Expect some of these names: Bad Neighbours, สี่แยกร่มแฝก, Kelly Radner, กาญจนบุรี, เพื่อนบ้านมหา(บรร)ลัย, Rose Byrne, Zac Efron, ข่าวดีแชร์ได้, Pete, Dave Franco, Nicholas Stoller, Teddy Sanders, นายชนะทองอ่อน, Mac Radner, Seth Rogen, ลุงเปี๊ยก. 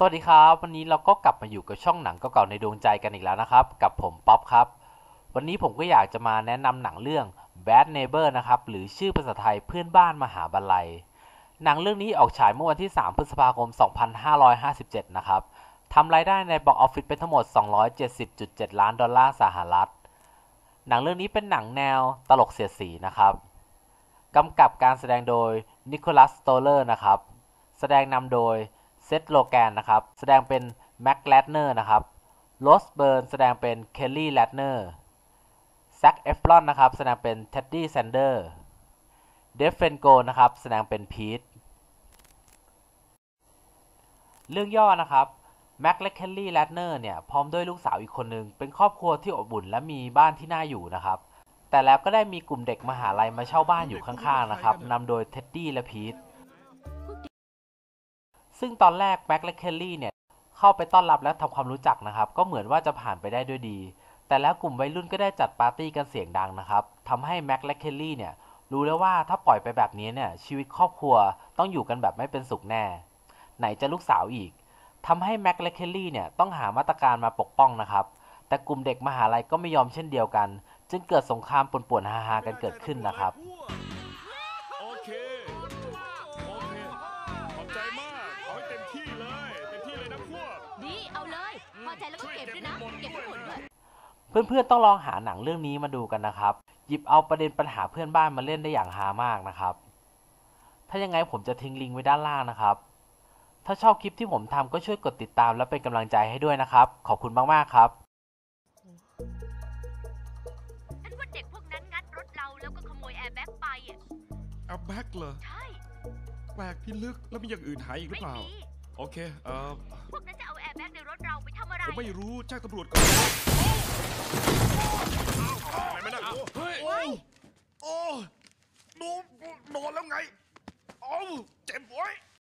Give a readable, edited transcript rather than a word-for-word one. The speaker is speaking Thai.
สวัสดีครับวันนี้เราก็กลับมาอยู่กับช่องหนังเก่าๆในดวงใจกันอีกแล้วนะครับกับผมป๊อปครับวันนี้ผมก็อยากจะมาแนะนำหนังเรื่อง Bad Neighbours นะครับหรือชื่อภาษาไทยเพื่อนบ้านมหาบัลลัยหนังเรื่องนี้ออกฉายเมื่อวันที่3 พฤษภาคม 2557นะครับทำรายได้ในบ็อกซ์ออฟฟิศเป็นทั้งหมด 270.7 ล้านดอลลาร์สหรัฐหนังเรื่องนี้เป็นหนังแนวตลกเสียดสีนะครับกำกับการแสดงโดยนิโคลัส สโตลเลอร์นะครับแสดงนำโดยเซธ โลแกนนะครับแสดงเป็นแม็ก แรตเนอร์นะครับโรส เบิร์นแสดงเป็นเคลลี่ แรตเนอร์แซค เอฟรอนนะครับแสดงเป็นเท็ดดี้ แซนเดอร์เดฟ เฟนโกนะครับแสดงเป็นพีทเรื่องย่อนะครับแม็กและเคลลี่ แรตเนอร์เนี่ยพร้อมด้วยลูกสาวอีกคนนึงเป็นครอบครัวที่อบอุ่นและมีบ้านที่น่าอยู่นะครับแต่แล้วก็ได้มีกลุ่มเด็กมหาลัยมาเช่าบ้านอยู่ข้างๆนะครับนำโดยเท็ดดี้และพีทซึ่งตอนแรกแม็กและเคลลี่เนี่ยเข้าไปต้อนรับและทำความรู้จักนะครับก็เหมือนว่าจะผ่านไปได้ด้วยดีแต่แล้วกลุ่มวัยรุ่นก็ได้จัดปาร์ตี้กันเสียงดังนะครับทำให้แม็กและเคลลี่เนี่ยรู้แล้วว่าถ้าปล่อยไปแบบนี้เนี่ยชีวิตครอบครัวต้องอยู่กันแบบไม่เป็นสุขแน่ไหนจะลูกสาวอีกทำให้แม็กและเคลลี่เนี่ยต้องหามาตรการมาปกป้องนะครับแต่กลุ่มเด็กมหาลัยก็ไม่ยอมเช่นเดียวกันจึงเกิดสงครามป่วนๆฮาๆกันเกิดขึ้นนะครับเพื่อนๆต้องลองหาหนังเรื่องนี้มาดูกันนะครับหยิบเอาประเด็นปัญหาเพื่อนบ้านมาเล่นได้อย่างฮามากนะครับถ้ายังไงผมจะทิ้งลิงก์ไว้ด้านล่างนะครับถ้าชอบคลิปที่ผมทำก็ช่วยกดติดตามและเป็นกำลังใจให้ด้วยนะครับขอบคุณมากๆครับฉันว่าเด็กพวกนั้นงัดรถเราแล้วก็ขโมยแอร์แบ็กไปแอร์แบ็กเหรอใช่แปลกพิลึกแล้วมีอย่างอื่นหายอีกหรือเปล่าโอเคพวกนั้นจะเอาแอร์แบ็กในรถเราไปทำอะไรไม่รู้แจ้งตำรวจก่อนอะไรไม่ได้เฮ้ยโอ้โดนแล้วไงเจ็บโว้ย